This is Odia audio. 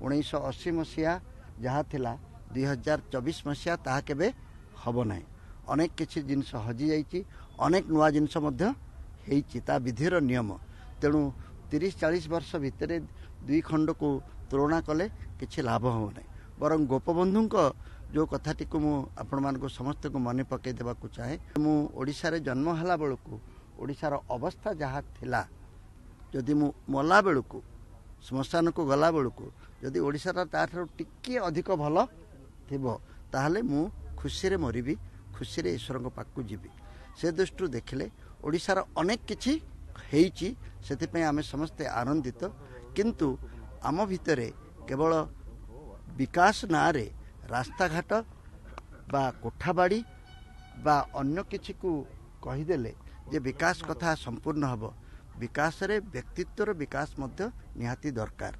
1980 ମସିହା ଯାହା ଥିଲା 2024 ମସିହା ତାହା କେବେ ହେବ ନାହିଁ। ଅନେକ କିଛି ଜିନିଷ ହଜିଯାଇଛି, ଅନେକ ନୂଆ ଜିନିଷ ମଧ୍ୟ ହେଇଛି, ତା ବିଧିର ନିୟମ। ତେଣୁ 30-40 ବର୍ଷ ଭିତରେ ଦୁଇ ଖଣ୍ଡକୁ ତୁଳନା କଲେ କିଛି ଲାଭ ହେବ ନାହିଁ। ବରଂ ଗୋପବନ୍ଧୁଙ୍କ ଯେଉଁ କଥାଟିକୁ ମୁଁ ଆପଣମାନଙ୍କୁ ସମସ୍ତଙ୍କୁ ମନେ ପକାଇ ଦେବାକୁ ଚାହେଁ, ମୁଁ ଓଡ଼ିଶାରେ ଜନ୍ମ ହେଲା ବେଳକୁ ଓଡ଼ିଶାର ଅବସ୍ଥା ଯାହା ଥିଲା, ଯଦି ମୁଁ ମଲା ବେଳକୁ ଶ୍ମଶାନକୁ ଗଲା ବେଳକୁ ଯଦି ଓଡ଼ିଶାଟା ତାଠାରୁ ଟିକିଏ ଅଧିକ ଭଲ ଥିବ, ତାହେଲେ ମୁଁ ଖୁସିରେ ମରିବି, ଖୁସିରେ ଈଶ୍ୱରଙ୍କ ପାଖକୁ ଯିବି। ସେ ଦୃଷ୍ଟିରୁ ଦେଖିଲେ ଓଡ଼ିଶାର ଅନେକ କିଛି ହେଇଛି, ସେଥିପାଇଁ ଆମେ ସମସ୍ତେ ଆନନ୍ଦିତ। କିନ୍ତୁ ଆମ ଭିତରେ କେବଳ ବିକାଶ ନାଁରେ ରାସ୍ତାଘାଟ ବା କୋଠାବାଡ଼ି ବା ଅନ୍ୟ କିଛିକୁ କହିଦେଲେ ଯେ ବିକାଶ କଥା ସମ୍ପୂର୍ଣ୍ଣ ହେବ, ବିକାଶରେ ବ୍ୟକ୍ତିତ୍ୱର ବିକାଶ ମଧ୍ୟ ନିହାତି ଦରକାର।